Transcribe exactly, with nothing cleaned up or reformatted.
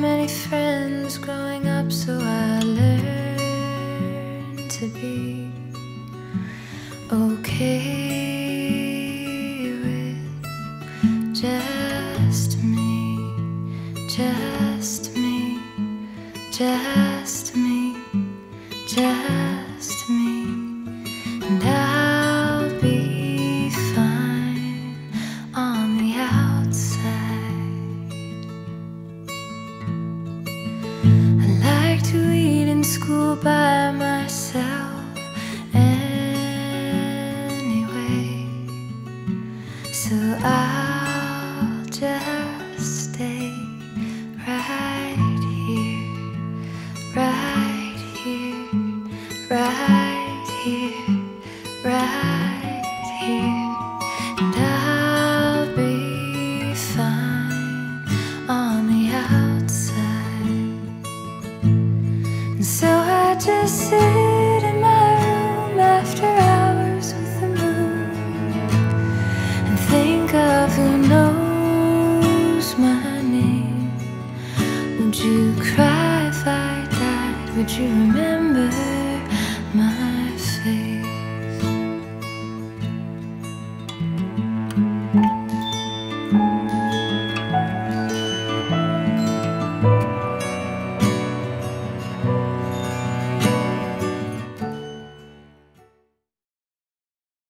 many friends growing up, so I learned to be okay with just me, just me, just me, just me, and I'll be fine on the outside. I like to eat in school by myself. So I'll just